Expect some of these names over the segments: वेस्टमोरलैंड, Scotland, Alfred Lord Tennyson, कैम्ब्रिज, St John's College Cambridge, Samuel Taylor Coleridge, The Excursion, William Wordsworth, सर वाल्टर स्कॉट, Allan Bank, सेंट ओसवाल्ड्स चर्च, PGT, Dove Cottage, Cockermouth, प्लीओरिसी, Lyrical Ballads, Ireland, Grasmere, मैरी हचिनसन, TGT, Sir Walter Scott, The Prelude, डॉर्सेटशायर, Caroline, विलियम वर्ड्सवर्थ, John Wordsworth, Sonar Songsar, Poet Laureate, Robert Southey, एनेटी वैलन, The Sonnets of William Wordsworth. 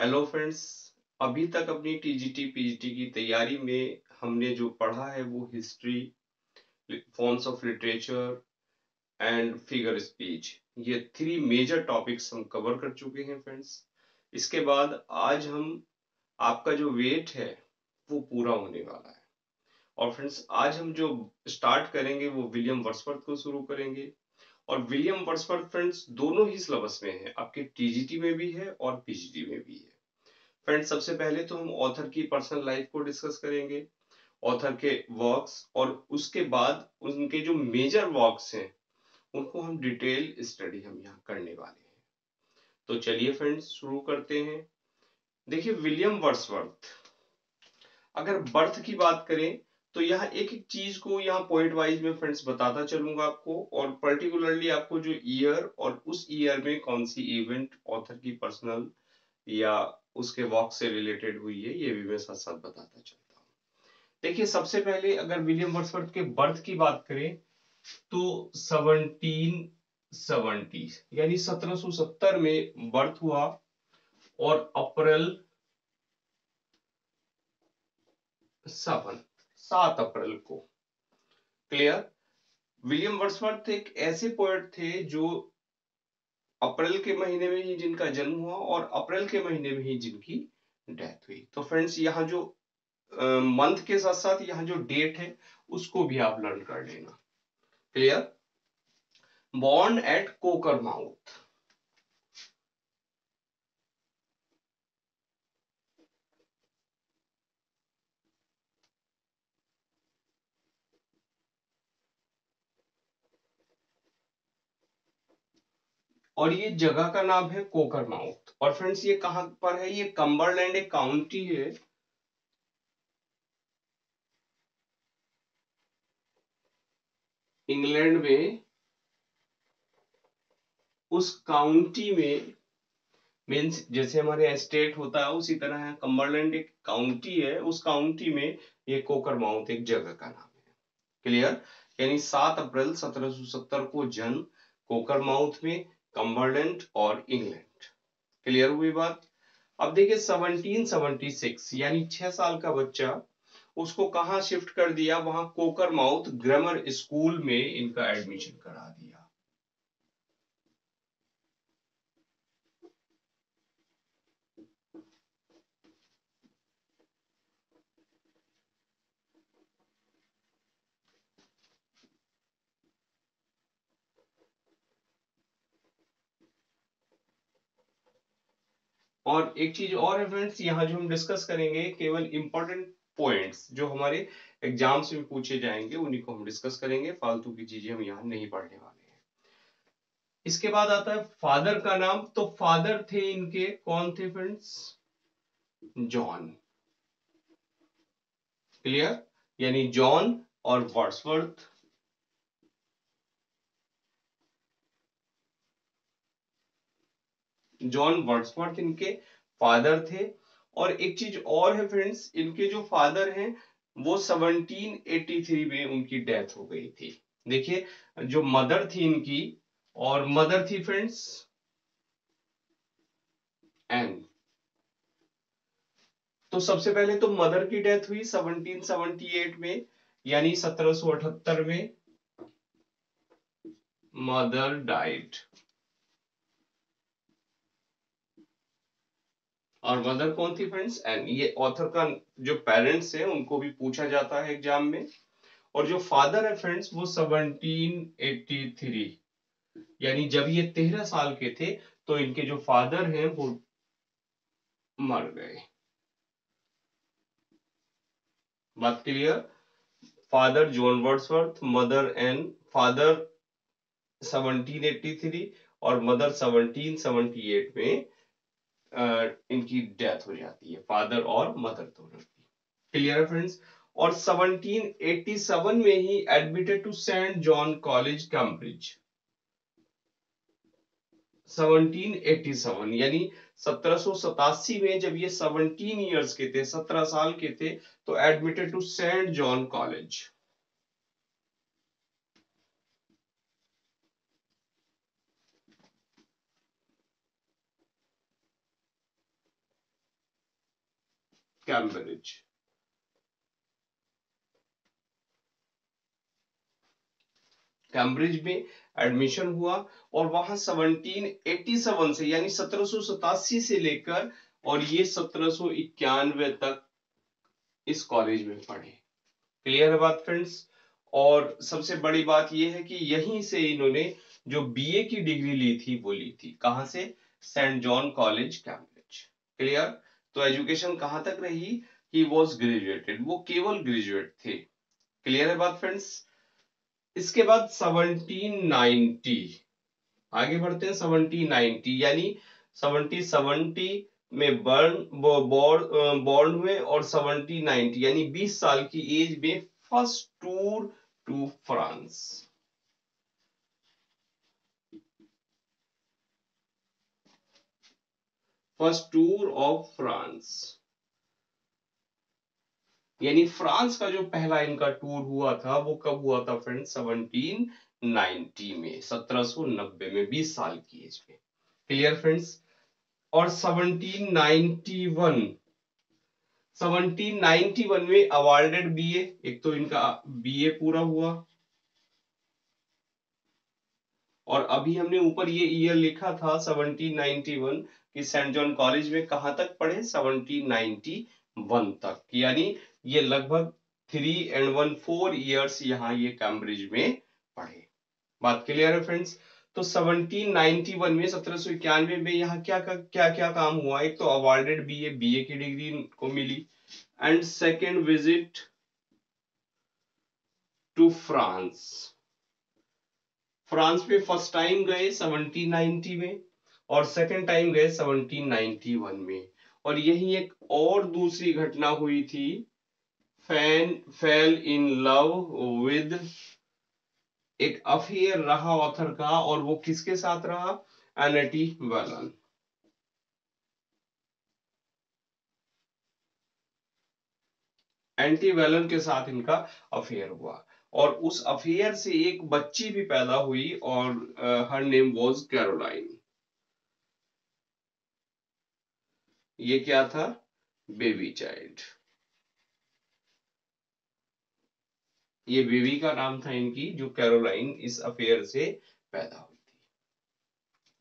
Hello friends, अभी तक अपनी टीजीटी पीजीटी की तैयारी में हमने जो पढ़ा है वो history, forms of literature and figure speech, ये 3 मेजर टॉपिक्स हम कवर कर चुके हैं फ्रेंड्स। इसके बाद आज हम आपका जो वेट है वो पूरा होने वाला है और फ्रेंड्स आज हम जो स्टार्ट करेंगे वो विलियम वर्ड्सवर्थ को शुरू करेंगे। और विलियम वर्ड्सवर्थ फ्रेंड्स दोनों ही सिलेबस में है, आपके टीजीटी में भी है और पीजीटी में भी है। फ्रेंड्स सबसे पहले तो हम ऑथर की पर्सनल लाइफ को डिस्कस करेंगे, ऑथर के वर्क्स, और उसके बाद उनके जो मेजर वर्क्स हैं उनको हम डिटेल स्टडी हम यहाँ करने वाले हैं। तो चलिए फ्रेंड्स शुरू करते हैं। देखिए विलियम वर्ड्सवर्थ, अगर बर्थ की बात करें तो यहाँ एक एक चीज को यहाँ पॉइंट वाइज में फ्रेंड्स बताता चलूंगा आपको, और पर्टिकुलरली आपको जो ईयर और उस ईयर में कौन सी इवेंट ऑथर की पर्सनल या उसके वर्क से रिलेटेड हुई है ये भी मैं साथ साथ बताता चलता हूँ। देखिए सबसे पहले अगर विलियम वर्ड्सवर्थ के बर्थ की बात करें तो 1770 यानी 1770 में बर्थ हुआ और अप्रैल 7 अप्रैल को, क्लियर। विलियम वर्ड्सवर्थ एक ऐसे पोएट थे जो अप्रैल के महीने में ही जिनका जन्म हुआ और अप्रैल के महीने में ही जिनकी डेथ हुई। तो फ्रेंड्स यहाँ जो मंथ के साथ साथ यहाँ जो डेट है उसको भी आप लर्न कर लेना, क्लियर। बॉर्न एट कोकरमाउथ, और ये जगह का नाम है कोकरमाउथ। और फ्रेंड्स ये कहां पर है, ये कम्बरलैंड एक काउंटी है इंग्लैंड में, उस काउंटी में मीन्स जैसे हमारे स्टेट होता है उसी तरह है, कम्बरलैंड एक काउंटी है, उस काउंटी में ये कोकरमाउथ एक जगह का नाम है, क्लियर। यानी 7 अप्रैल 1770 को जन्म कोकरमाउथ में, कम्बरलैंड और इंग्लैंड, क्लियर हुई बात। अब देखिए 1776 यानी 6 साल का बच्चा, उसको कहाँ शिफ्ट कर दिया, वहां कोकरमाउथ ग्रामर स्कूल में इनका एडमिशन करा दिया। और एक चीज और इवेंट्स यहाँ जो हम डिस्कस करेंगे, केवल इंपॉर्टेंट पॉइंट्स जो हमारे एग्जाम से भी पूछे जाएंगे उन्हीं को हम डिस्कस करेंगे, फालतू की चीजें हम यहाँ नहीं पढ़ने वाले हैं। इसके बाद आता है फादर का नाम, तो फादर थे इनके, कौन थे फ्रेंड्स, जॉन, क्लियर। यानी जॉन और वर्ड्सवर्थ, जॉन वर्ड्सवर्थ इनके फादर थे। और एक चीज और है फ्रेंड्स, इनके जो फादर हैं वो 1783 में उनकी डेथ हो गई थी। देखिए जो मदर थी इनकी, और मदर थी फ्रेंड्स एन। तो सबसे पहले तो मदर की डेथ हुई 1778 में, यानी 1778 में मदर डाइड, और मदर कौन थी फ्रेंड्स एन। ये ऑथर का जो पेरेंट्स है उनको भी पूछा जाता है एग्जाम में। और जो फादर है फ्रेंड्स वो 1783 यानी जब ये 13 साल के थे तो इनके जो फादर हैं वो मर गए, बात clear. Father John Wordsworth, mother Ann, father 1783 और मदर 1778 में इनकी डेथ हो जाती है, फादर और मदर दोनों की, क्लियर फ्रेंड्स। और 1787 में ही admitted to Saint John college कैम्ब्रिज, 1787 यानी 1787 में जब ये 17 इयर्स के थे, 17 साल के थे, तो admitted to Saint John college, Cambridge. कैम्ब्रिज में एडमिशन हुआ और वहां 1787 से यानी 1787 से लेकर और ये 1791 तक इस कॉलेज में पढ़े। क्लियर है बात फ्रेंड्स? और सबसे बड़ी बात यह है कि यहीं से इन्होंने जो बीए की डिग्री ली थी वो ली थी कहां से? Saint John college कैम्ब्रिज। Clear? तो एजुकेशन कहां तक रही? ही वॉज ग्रेजुएटेड, वो केवल ग्रेजुएट थे। क्लियर है बात फ्रेंड्स? इसके बाद 1790 आगे बढ़ते हैं। 1790 यानी 1770 में बॉर्न हुए और 1790 यानी 20 साल की एज में first tour to France. First tour of France यानी फ्रांस का जो पहला इनका टूर हुआ था वो कब हुआ था फ्रेंड्स? 1790 में, 1790 में 20 साल की एज में। Clear friends? और 1791 में अवार्डेड बीए, एक तो इनका बीए पूरा हुआ और अभी हमने ऊपर ये ईयर लिखा था 1791 कि सेंट जॉन कॉलेज में कहां तक पढ़े? 1791 तक, यानी ये लगभग 3 and 1/4 ईयर्स यहाँ ये कैम्ब्रिज में पढ़े। बात क्लियर है फ्रेंड्स? तो 1791 में, 1791 में यहाँ क्या काम हुआ? एक तो अवार्डेड बीए की डिग्री को मिली and second visit to France. France में फर्स्ट टाइम गए 1790 में और सेकंड टाइम गए 1791 में। और यही एक और दूसरी घटना हुई थी, फेल इन लव विद, एक अफेयर रहा ऑथर का और वो किसके साथ रहा? एनेटी वैलन। एंटी वैलन के साथ इनका अफेयर हुआ और उस अफेयर से एक बच्ची भी पैदा हुई और हर नेम वाज कैरोलाइन। ये क्या था? बेबी चाइल्ड, ये बेबी का नाम था इनकी, जो कैरोलाइन इस अफेयर से पैदा हुई थी।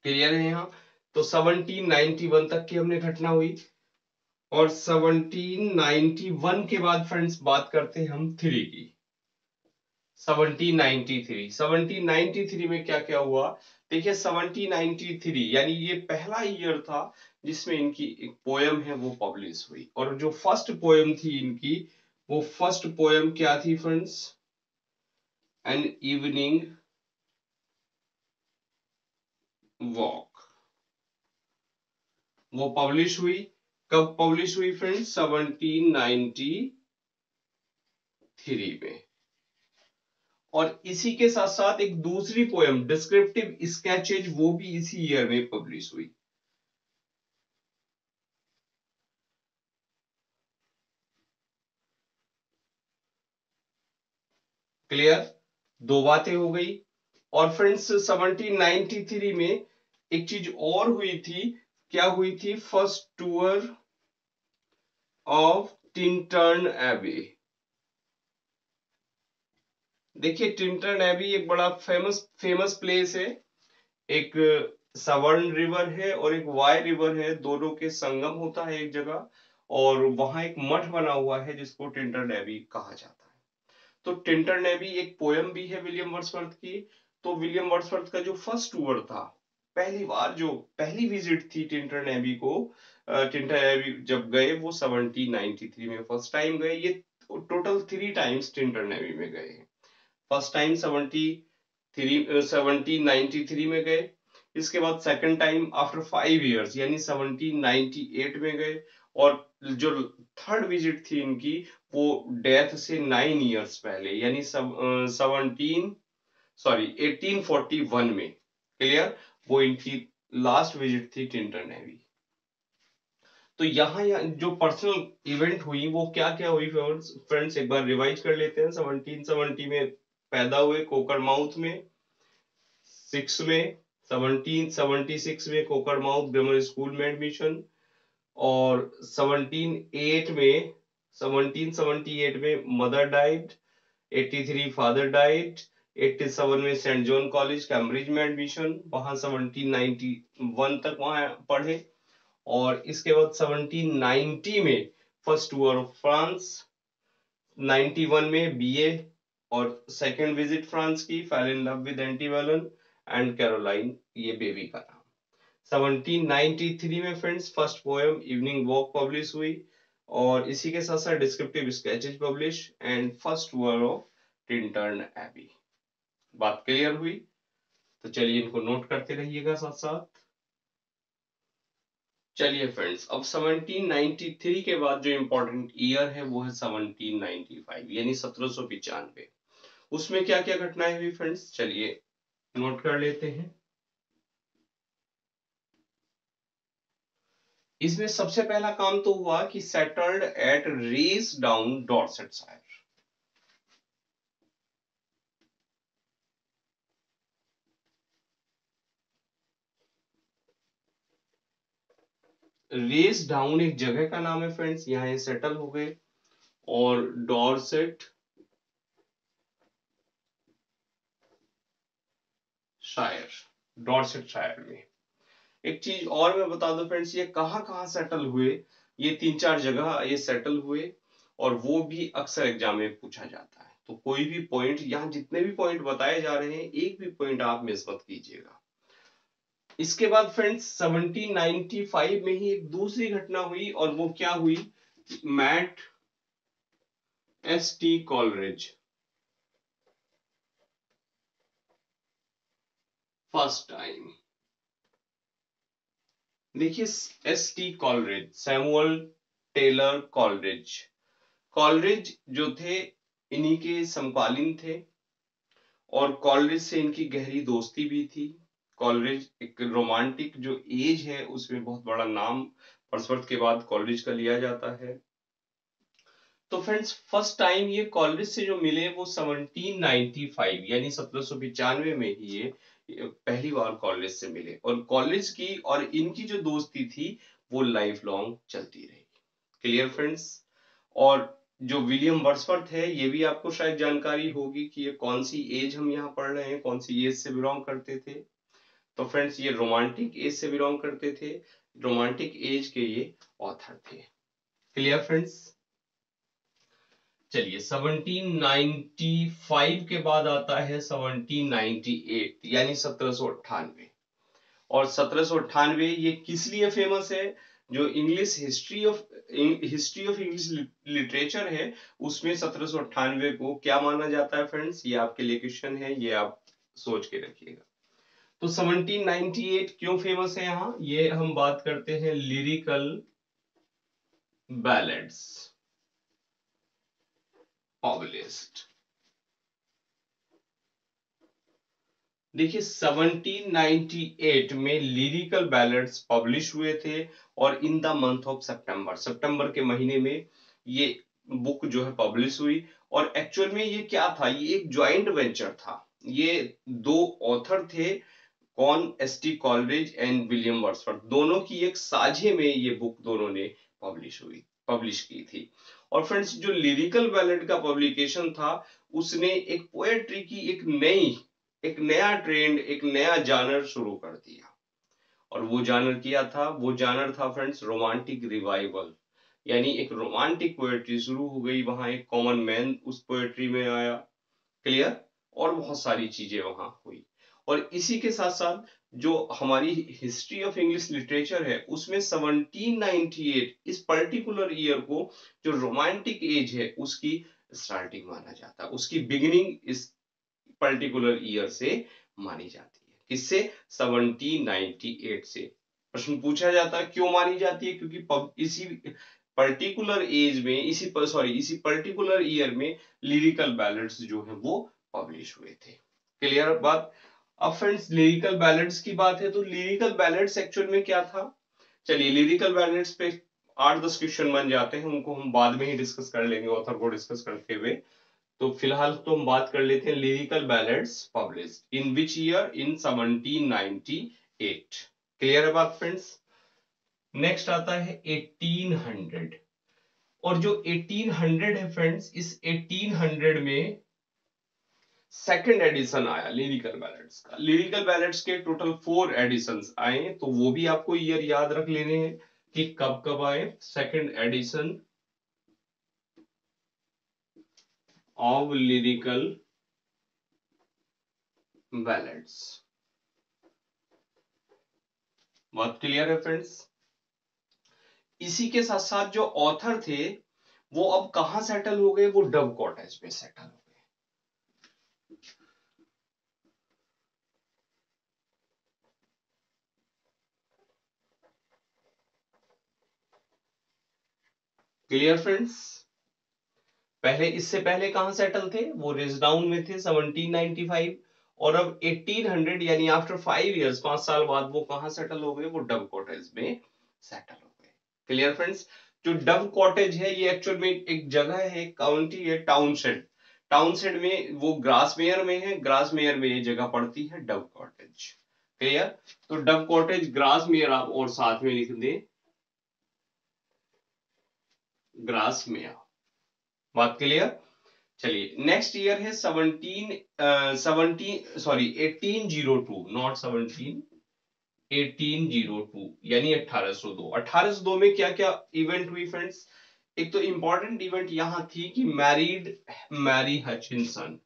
क्लियर है यहाँ? तो 1791 तक की हमने घटना हुई और 1791 के बाद फ्रेंड्स बात करते हैं हम 3 की। 1793 में क्या क्या हुआ? देखिए 1793 यानी ये पहला ईयर था जिसमें इनकी एक पोयम है वो पब्लिश हुई और जो फर्स्ट पोयम थी इनकी, वो फर्स्ट पोयम क्या थी फ्रेंड्स? An evening walk. वो पब्लिश हुई, कब पब्लिश हुई फ्रेंड्स? 1793 में। और इसी के साथ साथ एक दूसरी पोयम डिस्क्रिप्टिव स्केचेज वो भी इसी ईयर में पब्लिश हुई। क्लियर? दो बातें हो गई। और फ्रेंड्स 1793 में एक चीज और हुई थी, क्या हुई थी? First tour of Tintern Abbey. देखिए टिंटर्न एबी एक बड़ा फेमस प्लेस है, एक सवर्न रिवर है और एक वाई रिवर है, दोनों के संगम होता है एक जगह और वहां एक मठ बना हुआ है जिसको टिंटर्न एबी कहा जाता है। तो टिंटर्न एबी एक पोयम भी है विलियम वर्ड्सवर्थ की। तो विलियम वर्ड्सवर्थ का जो फर्स्ट टूर था, पहली बार जो पहली विजिट थी टिंटर्न एबी को, टिंटर्न एबी जब गए वो 1793 में फर्स्ट टाइम गए। ये टोटल 3 टाइम्स टिंटर्न एबी में गए। फर्स्ट टाइम 1793 में गए, इसके बाद सेकंड टाइम आफ्टर 5 इयर्स यानी 1798 में गए और जो थर्ड विजिट थी इनकी वो डेथ से 9 इयर्स पहले यानी 1841 में। क्लियर? वो इनकी लास्ट विजिट थी टिंटर्न एबी। तो यहाँ जो पर्सनल इवेंट हुई वो क्या क्या हुई फ्रेंड्स एक बार रिवाइज कर लेते हैं। 1770 में पैदा हुए कोकरमाउथ में, 1776 में कोकरमाउथ ग्रामर स्कूल में एडमिशन और 1778 में मदर डाइड, 83 फादर डाइड, 87 में सेंट जॉन कॉलेज कैम्ब्रिज में एडमिशन, वहां 1791 तक वहां पढ़े और इसके बाद 1790 में फर्स्ट टूर ऑफ फ्रांस, 91 में बीए और सेकंड विजिट फ्रांस की, fell in love with Annette Vallon and Caroline, ये बेबी का नाम। 1793 में friends first poem evening walk publish हुई और इसी के साथ साथ descriptive sketches publish and first tour of Tintern Abbey. बात क्लियर हुई? तो चलिए इनको नोट करते रहिएगा साथ साथ। चलिए फ्रेंड्स अब 1793 के बाद जो इम्पोर्टेंट ईयर है वो है 1795 यानी 1795। उसमें क्या क्या घटनाएं हुई फ्रेंड्स चलिए नोट कर लेते हैं। इसमें सबसे पहला काम तो हुआ कि settled at Racedown डॉर्सेटशायर। Racedown एक जगह का नाम है फ्रेंड्स, यहाँ ये सेटल हो गए और डॉर्सेट शायर, डॉर्सेट शायर में। एक चीज और मैं बता दूं फ्रेंड्स, ये कहाँ सेटल हुए, ये 3-4 जगह ये सेटल हुए और वो भी अक्सर एग्जाम में पूछा जाता है। तो कोई भी पॉइंट, यहाँ जितने भी पॉइंट बताए जा रहे हैं एक भी पॉइंट आप मिस मत कीजिएगा। इसके बाद फ्रेंड्स 1795 में ही एक दूसरी घटना हुई और वो क्या हुई, met S T Coleridge first time. देखिए S T Coleridge, Samuel Taylor Coleridge, Coleridge जो थे इन्हीं के समकालीन थे और कॉलरिज से इनकी गहरी दोस्ती भी थी। कॉलरिज एक रोमांटिक जो एज है उसमें बहुत बड़ा नाम वर्ड्सवर्थ के बाद कॉलरिज का लिया जाता है। तो फ्रेंड्स फर्स्ट टाइम ये कॉलरिज से जो मिले वो 1795 यानी 1795 में ही ये पहली बार कॉलरिज से मिले और कॉलरिज की और इनकी जो दोस्ती थी वो लाइफ लॉन्ग चलती रही। Clear friends? और जो विलियम वर्ड्सवर्थ है ये भी आपको शायद जानकारी होगी कि ये कौन सी एज हम यहाँ पढ़ रहे हैं, कौन सी एज से बिलोंग करते थे। तो फ्रेंड्स ये रोमांटिक एज से बिलोंग करते थे, रोमांटिक एज के ये ऑथर थे। Clear friends? चलिए 1795 के बाद आता है 1798 यानी 1798 और 1798 ये किस लिए फेमस है, जो English history of English literature है उसमें 1798 को क्या माना जाता है फ्रेंड्स, ये आपके लिए क्वेश्चन है, ये आप सोच के रखिएगा। तो 1798 क्यों फेमस है, यहाँ ये हम बात करते हैं लिरिकल बैलेड्स पॉपुलिस्ट। देखिए 1798 में लिरिकल बैलेड्स पब्लिश हुए थे और इन द मंथ ऑफ सितंबर के महीने में ये बुक जो है पब्लिश हुई। और एक्चुअल में ये क्या था, ये एक ज्वाइंट वेंचर था, ये 2 ऑथर थे, कौन, S T Coleridge and विलियम वर्ड्सवर्थ, दोनों की एक साझे में ये बुक दोनों ने पब्लिश की थी। और फ्रेंड्स जो लिरिकल बैलेड का पब्लिकेशन था उसने एक पोएट्री की एक नया ट्रेंड, एक नया जानर शुरू कर दिया और वो जानर था फ्रेंड्स रोमांटिक रिवाइवल, यानी एक रोमांटिक पोएट्री शुरू हो गई, वहां एक कॉमन मैन उस पोएट्री में आया। क्लियर? और बहुत सारी चीजें वहां हुई और इसी के साथ साथ जो हमारी हिस्ट्री ऑफ इंग्लिश लिटरेचर है उसमें 1798 इस पर्टिकुलर ईयर को जो रोमांटिक एज है उसकी स्टार्टिंग माना जाता है, उसकी बिगिनिंग इस पर्टिकुलर ईयर से मानी जाती है। किससे? 1798 से। प्रश्न पूछा जाता है क्यों मानी जाती है, क्योंकि इसी पर्टिकुलर ईयर में लिरिकल बैलेड्स जो है वो पब्लिश हुए थे। क्लियर बात? अब फ्रेंड्स लिरिकल बैलेड्स की बात है तो लिरिकल बैलेड्स एक्चुअल में क्या था, चलिए लिरिकल बैलेड्स पे 8-10 क्वेश्चन बन जाते हैं, उनको हम बाद में ही डिस्कस कर लेंगे ऑथर को डिस्कस करते हुए। तो फिलहाल तो हम बात कर लेते हैं lyrical ballads published in which year, in 1798। Clear है बात फ्रेंड्स? नेक्स्ट आता है 1800 और जो 1800 है फ्रेंड्स, इस 1800 में सेकंड एडिशन आया लिरिकल बैलेड्स का। लिरिकल बैलेड्स के टोटल 4 एडिशंस आए, तो वो भी आपको ईयर याद रख लेने हैं कि कब कब आए। Second edition of lyrical ballads, बात क्लियर है फ्रेंड्स। इसी के साथ साथ जो ऑथर थे वो अब कहां सेटल हो गए, वो डव कॉटेज पे सेटल हो गए। क्लियर फ्रेंड्स, पहले इससे पहले कहां सेटल थे, वो रेसडाउन में थे 1795, और अब 1800 यानी आफ्टर 5 इयर्स, 5 साल बाद वो कहां सेटल हो गए, वो डव कॉटेज में सेटल हो गए। क्लियर फ्रेंड्स, जो डव कॉटेज है ये एक्चुअल में एक जगह है, काउंटी है, टाउनशेड। टाउनशेड में वो ग्रासमेयर में है, ग्रासमेयर में ये जगह पड़ती है डव कॉटेज। क्लियर, तो डव कॉटेज ग्रासमेयर आप और साथ में लिख दें ग्रासमेयर, बात क्लियर। चलिए नेक्स्ट ईयर है 1802, नॉट 17, 1802 यानी 1802। 1802 में क्या क्या इवेंट हुई फ्रेंड्स, एक तो इंपॉर्टेंट इवेंट यहां थी कि married मैरी हचिनसन,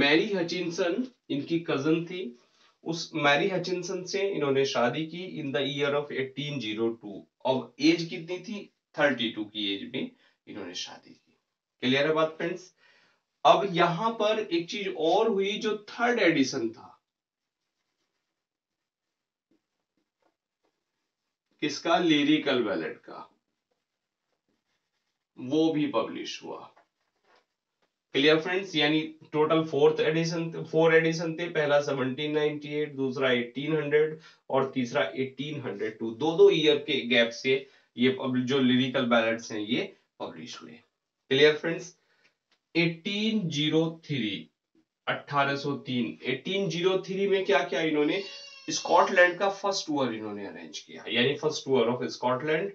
मैरी हचिनसन इनकी कजन थी, उस मैरी हचिनसन से इन्होंने शादी की इन द ईयर ऑफ 1802। अब एज कितनी थी, 32 की एज में इन्होंने शादी की। क्लियर है बात फ्रेंड्स। अब यहां पर एक चीज और हुई, जो थर्ड एडिशन था किसका, लिरिकल बैलेड का, वो भी पब्लिश हुआ। क्लियर फ्रेंड्स, यानी टोटल 4 एडिशन थे, पहला 1798, दूसरा 1800 और तीसरा 1802। दो ईयर के गैप से ये जो लिरिकल बैलेड्स हैं ये पब्लिश हुए। क्लियर फ्रेंड्स, 1803 में क्या क्या इन्होंने, स्कॉटलैंड का फर्स्ट टूर इन्होंने अरेंज किया, यानी फर्स्ट टूर ऑफ स्कॉटलैंड।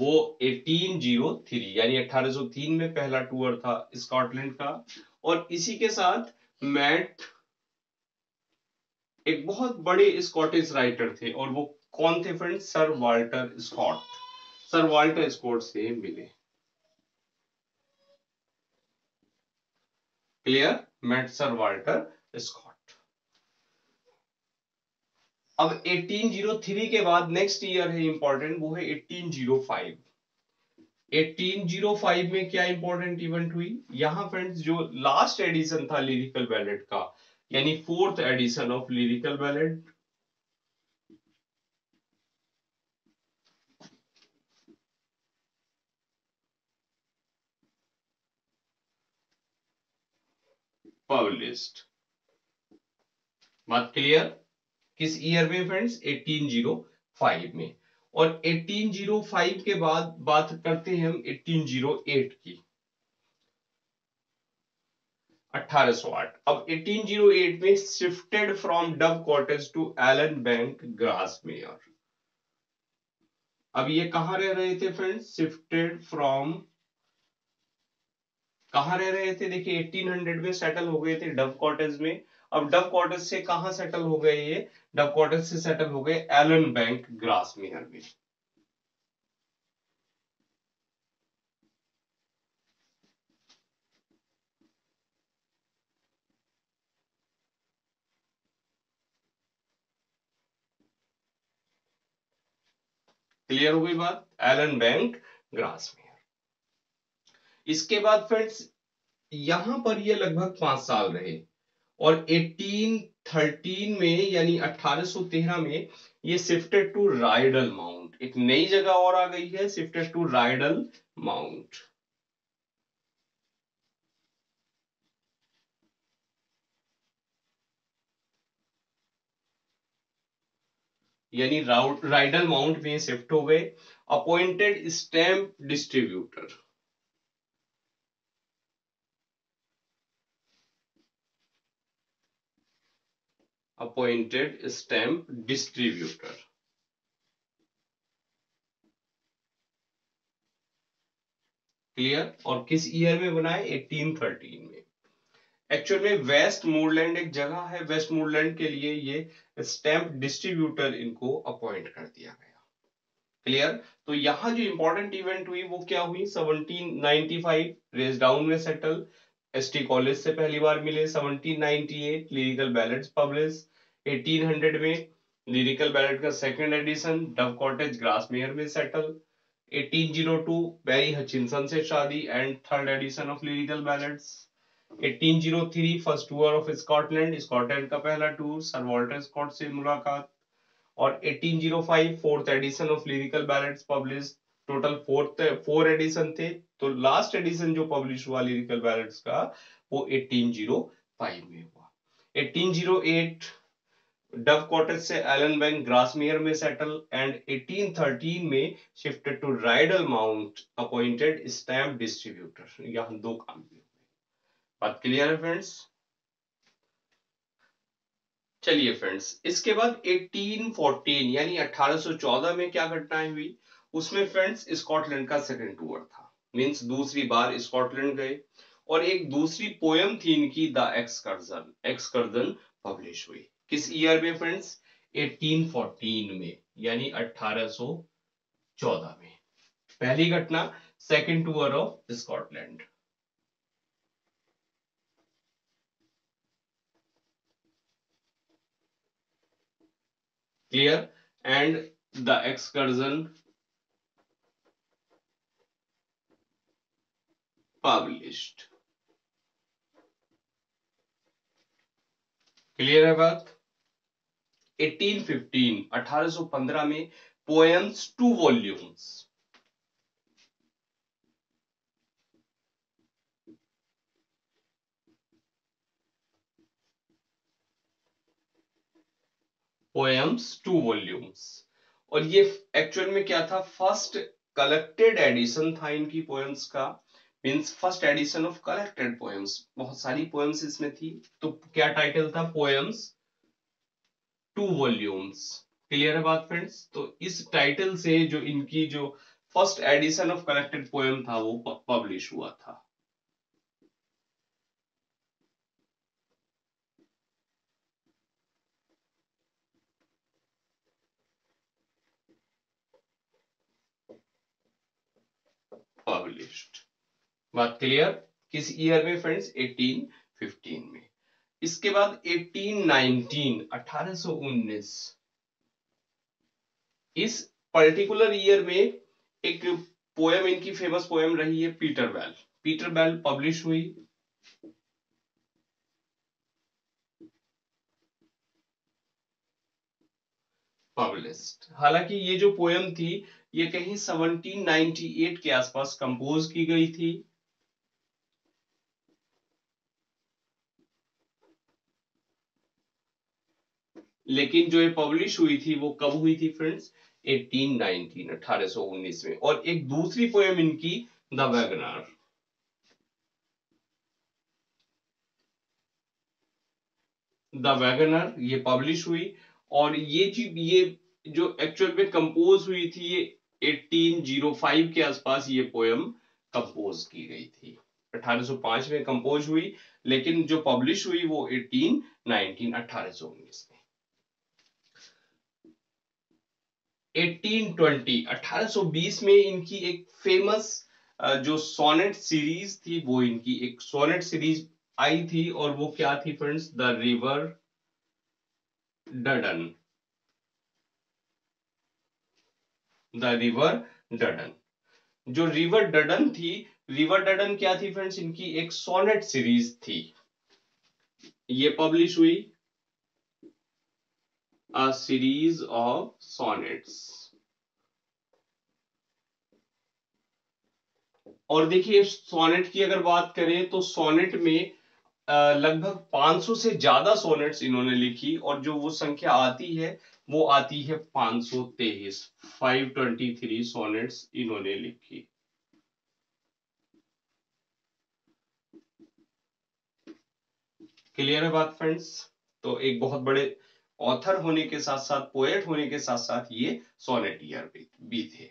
वो 1803 यानी 1803 में पहला टूर था स्कॉटलैंड का। और इसी के साथ मैट एक बहुत बड़े स्कॉटिश राइटर थे, और वो कौन थे friends, सर वाल्टर स्कॉट। सर वाल्टर स्कॉट से मिले। Clear, met सर वाल्टर स्कॉट। अब 1803 के बाद नेक्स्ट ईयर है इंपॉर्टेंट, वो है 1805। 1805 में क्या इंपॉर्टेंट इवेंट हुई, यहां फ्रेंड्स जो लास्ट एडिशन था लिरिकल बैलेड का, यानी 4th edition of lyrical ballad, published, बात क्लियर। किस ईयर में फ्रेंड्स, 1805 में। और 1805 के बाद बात करते हैं हम 1808 की, 1808। अब 1808 में shifted from Dove cottage to Allan Bank Grasmere. अब ये कहां रह रहे थे फ्रेंड्स, शिफ्टेड फ्रॉम, कहां रह रहे थे, देखिए 1800 में सेटल हो गए थे डव कॉटेज में। अब डव कॉटेज से कहां सेटल हो गए, ये डव कॉटेज से सेटल हो गए एलन बैंक ग्रासमेयर में। क्लियर हो गई बात, एलन बैंक ग्रासमेयर। इसके बाद फ्रेंड्स यहां पर ये लगभग 5 साल रहे, और 1813 में यानी 1813 में ये शिफ्टेड टू राइडल माउंट। एक नई जगह और आ गई है, शिफ्टेड टू राइडल माउंट। यानी राइडल माउंट में शिफ्ट हो गए। Appointed stamp distributor, appointed stamp distributor, clear. और किस ईयर में बनाए? 1813 में। एक्चुअल में वेस्टमोरलैंड एक जगह है, वेस्टमोरलैंड के लिए ये स्टैंप डिस्ट्रीब्यूटर इनको अपॉइंट कर दिया गया, क्लियर। तो यहाँ जो इंपॉर्टेंट इवेंट हुई वो क्या हुई? 1795 रेसडाउन में सेटल, एसटी कॉलेज से पहली बार मिले। 1798 लिरिकल बैलेड्स पब्लिश। 1800 में लिरिकल बैलेड का second edition Dove cottage Grasmere में सेटल। 1802 मैरी हचिनसन से शादी and third edition of lyrical ballads. 1803 first tour of Scotland, Scotland का पहला टूर, सर वॉल्टर स्कॉट से मुलाकात। और 1805 fourth edition of lyrical ballads publish. Total four edition थे, तो लास्ट एडिशन जो पब्लिश हुआ लिरिकल बैलेड्स का वो 1805 में हुआ। 1808 डव कॉटेज से एलन बैंक ग्रासमेयर में सेटल एंड 1813 में shifted to Rydal Mount, appointed stamp distributor. यहाँ दो काम भी हुए, बात क्लियर है फ्रेंड्स। चलिए फ्रेंड्स, इसके बाद 1814 यानी 1814 में क्या घटनाएं हुई? उसमें फ्रेंड्स स्कॉटलैंड का सेकंड टूर था, मींस दूसरी बार स्कॉटलैंड गए। और एक दूसरी पोयम थी इनकी, द एक्सकर्जन, एक्सकर्जन पब्लिश हुई। किस ईयर में फ्रेंड्स? 1814 में, यानी 1814 में। पहली घटना second tour of Scotland. Clear. And the excursion published, clear है बात। 1815 में पोएम्स 2 वॉल्यूम्स, पोएम्स 2 वॉल्यूम्स। और ये एक्चुअल में क्या था? फर्स्ट कलेक्टेड एडिशन था इनकी पोएम्स का, means first edition of collected poems. बहुत सारी पोएम्स इसमें थी, तो क्या टाइटल था? पोएम्स 2 वॉल्यूम्स, क्लियर है बात फ्रेंड्स। तो इस टाइटल से जो इनकी जो first edition of collected poem था वो पब्लिश हुआ था, पब्लिश्ड, बात क्लियर। किस ईयर में फ्रेंड्स? 1815 में। इसके बाद 1819 इस पर्टिकुलर ईयर में एक पोएम इनकी फेमस पोएम रही है, पीटरबेल। पीटरबेल पब्लिश हुई, पब्लिश्ड। हालांकि ये जो पोएम थी ये कहीं 1798 के आसपास कंपोज की गई थी, लेकिन जो ये पब्लिश हुई थी वो कब हुई थी फ्रेंड्स? 1819 में। और एक दूसरी पोएम इनकी, द वैगनर, द वैगनर, ये पब्लिश हुई। और ये जो एक्चुअल में कंपोज हुई थी ये 1805 के आसपास ये पोएम कंपोज की गई थी। 1805 में कंपोज हुई, लेकिन जो पब्लिश हुई वो 1819 में। 1820 में इनकी एक फेमस जो सोनेट सीरीज थी, वो इनकी एक सोनेट सीरीज आई थी। और वो क्या थी friends? The river Duddon, the river Duddon. जो रिवर डडन थी, रिवर डडन क्या थी फ्रेंड्स? इनकी एक सोनेट सीरीज थी, ये पब्लिश हुई, अ सीरीज ऑफ सोनेट्स। और देखिए सोनेट की अगर बात करें तो सोनेट में लगभग 500 से ज्यादा सोनेट्स इन्होंने लिखी। और जो वो संख्या आती है वो आती है 523, 523 सोनेट्स इन्होंने लिखी। क्लियर है बात फ्रेंड्स? तो एक बहुत बड़े ऑथर होने के साथ साथ, पोएट होने के साथ साथ ये सोनेटियर भी थे।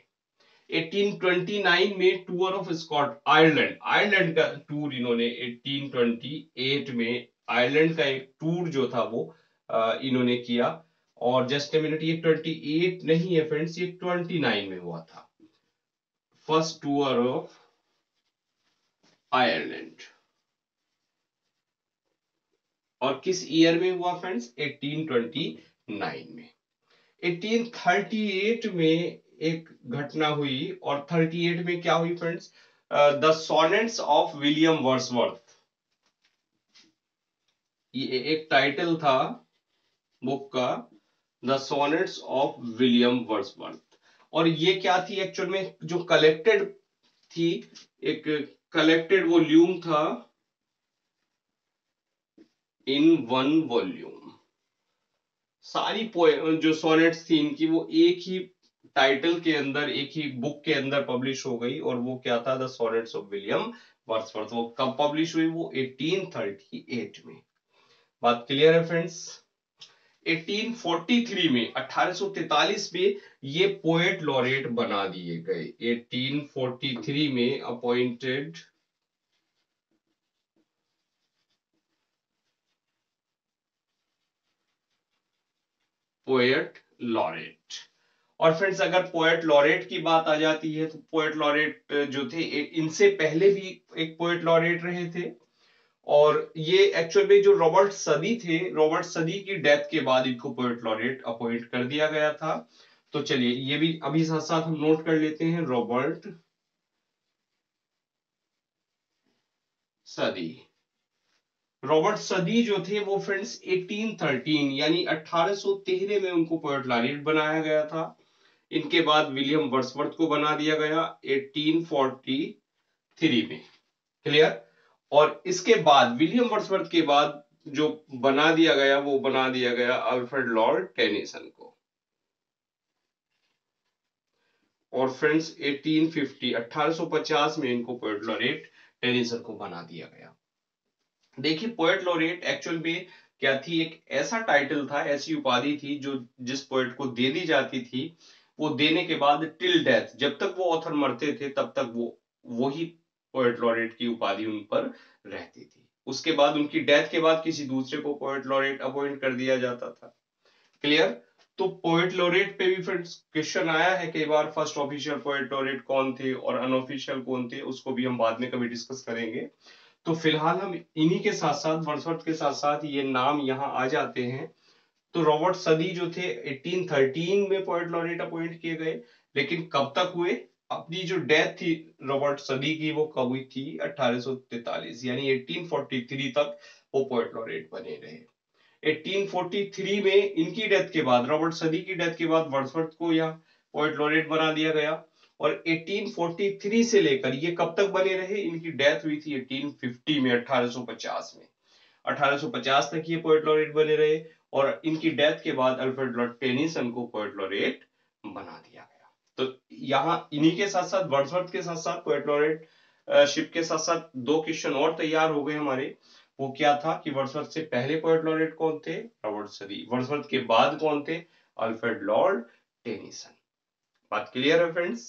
1829 में टूर ऑफ स्कॉट आयरलैंड का टूर इन्होंने 1828 में आयरलैंड का एक टूर जो था वो इन्होंने किया। और जस्ट ए मिनट, ये 28 नहीं है फ्रेंड्स, ये 29 में हुआ था फर्स्ट टूर ऑफ आयरलैंड। और किस ईयर में हुआ फ्रेंड्स? 1829 में। 1838 में एक घटना हुई, और 38 में क्या हुई friends? The sonnets of विलियम वर्ड्सवर्थ, ये एक टाइटल था बुक का, the sonnets of विलियम वर्ड्सवर्थ। और ये क्या थी एक्चुअल में? जो कलेक्टेड थी, एक कलेक्टेड वॉल्यूम था इन वन वॉल्यूम। सारी पोएम जो सोनेट्स थी इनकी वो एक ही टाइटल के अंदर, एक ही बुक के अंदर पब्लिश हो गई। और वो क्या था? The sonnets of विलियम वर्ड्सवर्थ। वो कब पब्लिश हुई? वो 1838 में। बात क्लियर है फ्रेंड्स? 1843 में, 1843 में ये पोएट लॉरेट बना दिए गए। 1843 में अपॉइंटेड पोएट लॉरेट। और फ्रेंड्स अगर पोएट लॉरेट की बात आ जाती है तो पोएट लॉरेट जो थे, इनसे पहले भी एक पोएट लॉरेट रहे थे। और ये एक्चुअल में जो रॉबर्ट सदी थे, रॉबर्ट सदी की डेथ के बाद इनको पोएट लॉरेट अपॉइंट कर दिया गया था। तो चलिए ये भी अभी साथ साथ हम नोट कर लेते हैं, रॉबर्ट सदी। रॉबर्ट सदी जो थे वो फ्रेंड्स 1813 यानी 1813 में उनको पोएट लॉरेट बनाया गया था। इनके बाद विलियम वर्ड्सवर्थ को बना दिया गया 1843 में। क्लियर? और इसके बाद विलियम वर्ड्सवर्थ के बाद जो बना दिया गया वो बना दिया गया अल्फ्रेड लॉर्ड टेनिसन को। और फ्रेंड्स 1850 में इनको पोएट लॉरेट टेनिसन को बना दिया गया। देखिए पोएट लॉरेट एक्चुअल में क्या थी? एक ऐसा टाइटल था, ऐसी उपाधि थी जो जिस पोएट को दे दी जाती थी, वो देने के बाद टिल डेथ, जब तक वो ऑथर मरते थे तब तक वही पोएट लॉरेट की उपाधि उन पर रहती थी। उसके बाद उनकी डेथ के बाद किसी दूसरे को पोएट लॉरेट अपॉइंट कर दिया जाता था। क्लियर? तो पोएट लॉरेट पे भी फ्रेंड्स क्वेश्चन आया है कई बार, फर्स्ट ऑफिशियल पोएट लॉरेट कौन थे और अनऑफिशियल कौन थे, उसको भी हम बाद में कभी डिस्कस करेंगे। तो फिलहाल हम इन्हीं के साथ साथ, वर्ड्सवर्थ के साथ साथ ये नाम यहाँ आ जाते हैं। तो रॉबर्ट सदी जो थे 1813 में पोएट लॉरेट अपॉइंट किए गए, लेकिन कब तक हुए? अपनी जो डेथ थी रॉबर्ट सदी की वो कब हुई थी? 1843 यानी 1843 तक वो पोएट लॉरेट बने रहे। 1843 में इनकी डेथ के बाद, रॉबर्ट सदी की डेथ के बाद वर्ड्सवर्थ को यहाँ पोएट लॉरेट बना दिया गया। और 1843 से लेकर ये कब तक बने रहे? इनकी डेथ हुई थी 1850 में, 1850 में, 1850 तक ये पोएट लॉरेट बने रहे। और इनकी डेथ के बाद अल्फ्रेड लॉर्ड टेनिसन को पोएट लॉरेट बना दिया गया। तो यहाँ इन्हीं के साथ साथ, वर्ड्सवर्थ के साथ साथ, पोएट लॉरेटशिप के साथ साथ दो क्वेश्चन और तैयार हो गए हमारे। वो क्या था कि वर्ड्सवर्थ से पहले पोएट लॉरेट कौन थे? रॉबर्ट सदी। वर्ड्सवर्थ के बाद कौन थे? Alfred Lord Tennyson. बात क्लियर है फ्रेंड्स?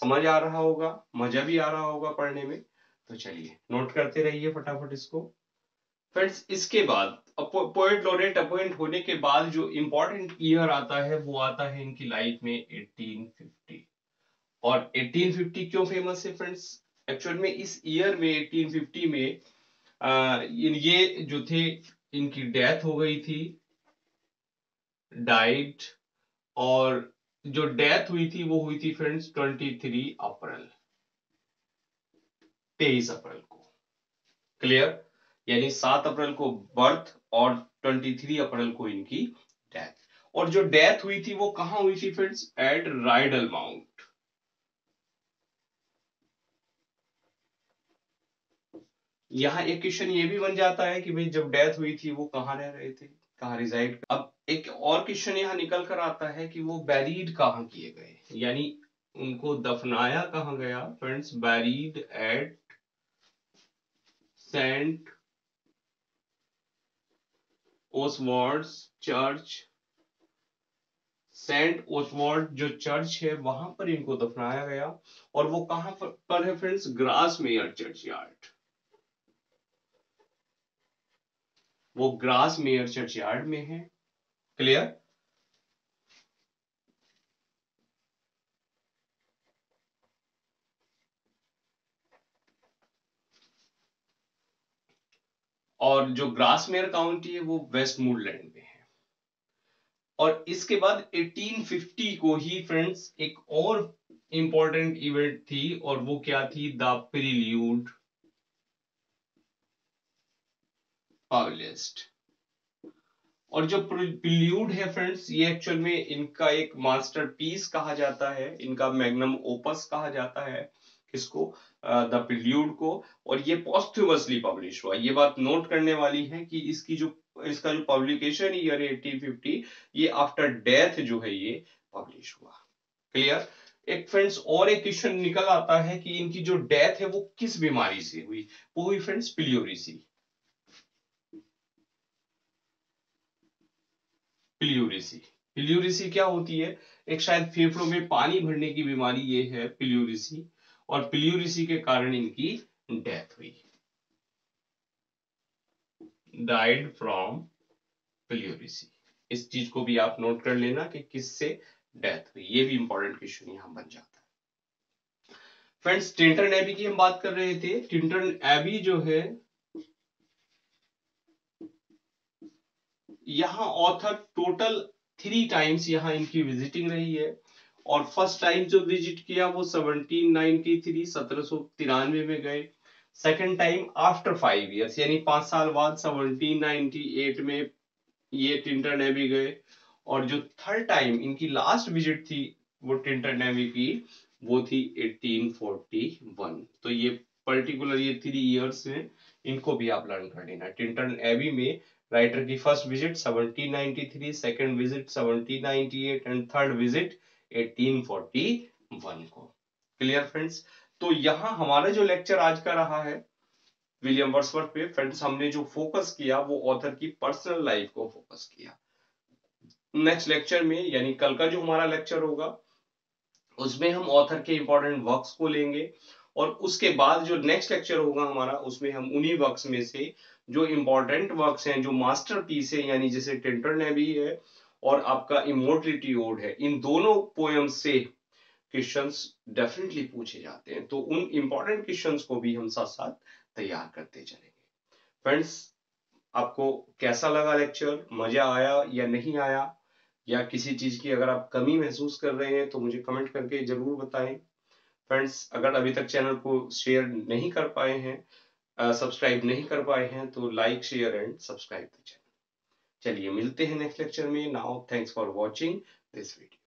समझ आ रहा होगा, मजा भी आ रहा होगा पढ़ने में। तो चलिए नोट करते रहिए फटाफट इसको फ्रेंड्स। इसके बाद पोएट लॉरेट अपॉइंट होने के बाद जो इम्पोर्टेंट ईयर आता है वो आता है इनकी लाइफ में 1850। और 1850 क्यों फेमस है फ्रेंड्स? एक्चुअल में इस ईयर में 1850 में ये जो थे इनकी डेथ हो गई थी, डाइड। और जो डेथ हुई थी वो हुई थी फ्रेंड्स 23 अप्रैल को। क्लियर? यानी 7 अप्रैल को बर्थ और 23 अप्रैल को इनकी डेथ। और जो डेथ हुई थी वो कहाँ हुई थी फ्रेंड्स? Eight Rydal mount. यहाँ एक क्वेश्चन ये भी बन जाता है कि भाई जब डेथ हुई थी वो कहाँ रह रहे थे? कहाँ रिजाइड। अब एक और क्वेश्चन यहाँ निकल कर आता है कि वो बैरीड कहाँ किए गए, यानी उनको दफनाया कहाँ गया। Friends, buried at सेंट ओसवाल्ड्स चर्च, Saint Oswald जो चर्च है वहां पर इनको दफनाया गया। और वो कहां पर है फ्रेंड्स? ग्रासमेयर चर्चयार्ड। वो ग्रासमेयर चर्चयार्ड में है। क्लियर? और जो ग्रासमेयर काउंटी है वो वेस्टमोरलैंड में है। और इसके बाद 1850 को ही फ्रेंड्स एक और इंपॉर्टेंट इवेंट थी, और वो क्या थी? द प्रील्यूड पावलिस्ट। और जो प्रील्यूड है फ्रेंड्स, ये एक्चुअल में इनका एक मास्टरपीस कहा जाता है, इनका मैग्नम ओपस कहा जाता है। इसको द प्रील्यूड को। और ये पोस्थ्यूमसली पब्लिश हुआ। ये बात नोट करने वाली है कि इसका जो पब्लिकेशन ईयर 1850, ये आफ्टर डेथ जो है ये पब्लिश हुआ। क्लियर? एक फ्रेंड्स और एक क्वेश्चन निकल आता है कि इनकी जो डेथ है वो किस बीमारी से हुई। वो हुई फ्रेंड्स प्लीओरिसी। प्लीओरिसी, प्लीओरिसी क्या होती है? एक शायद फेफड़ों में पानी भरने की बीमारी ये है प्लीओरिसी, और प्लीओरिसी के कारण इनकी डेथ हुई। Died from प्लीओरिसी। इस चीज को भी आप नोट कर लेना कि किससे डेथ हुई। ये भी इंपॉर्टेंट क्वेश्चन यहां बन जाता है। फ्रेंड्स, टिंटर्न एबी की हम बात कर रहे थे। टिंटर्न एबी जो है, यहां ऑथर टोटल 3 टाइम्स यहां इनकी विजिटिंग रही है। और फर्स्ट टाइम जो विजिट किया वो 1793, 1793 में गए। सेकेंड टाइम आफ्टर 5 इयर्स, यानी 5 साल बाद 1798 में ये टिंटर्न एबी गए। और जो थर्ड टाइम इनकी लास्ट विजिट थी वो टिंटर्न एबी की, वो थी 1841। तो ये पर्टिकुलर ये 3 इयर्स में इनको भी आप लर्न कर लेना। टिंटर्न एबी में राइटर की first visit 1793, second visit 1798 and third visit 1841 को। Clear friends? तो यहाँ हमारा जो लेक्चर आज का रहा है विलियम वर्ड्सवर्थ पे, फ्रेंड्स हमने जो फोकस किया वो ऑथर की पर्सनल लाइफ को फोकस किया। नेक्स्ट लेक्चर में, यानी कल का जो हमारा लेक्चर होगा, उसमें हम ऑथर के इंपॉर्टेंट वर्क्स को लेंगे। और उसके बाद जो नेक्स्ट लेक्चर होगा हमारा, उसमें हम उन्हीं वर्क्स में से जो इंपॉर्टेंट वर्क्स हैं, जो मास्टरपीस है, यानी जैसे टिंटर्न एबी है और आपका इमोर्टलिट्यूड है, इन दोनों पोएम्स से क्वेश्चंस डेफिनेटली पूछे जाते हैं। तो उन इंपॉर्टेंट क्वेश्चंस को भी हम साथ साथ तैयार करते चलेंगे। फ्रेंड्स, आपको कैसा लगा लेक्चर? मजा आया या नहीं आया, या किसी चीज की अगर आप कमी महसूस कर रहे हैं तो मुझे कमेंट करके जरूर बताएं। फ्रेंड्स, अगर अभी तक चैनल को शेयर नहीं कर पाए हैं, सब्सक्राइब नहीं कर पाए हैं, तो like, share and subscribe the channel. चलिए मिलते हैं नेक्स्ट लेक्चर में। Now thanks for watching this video.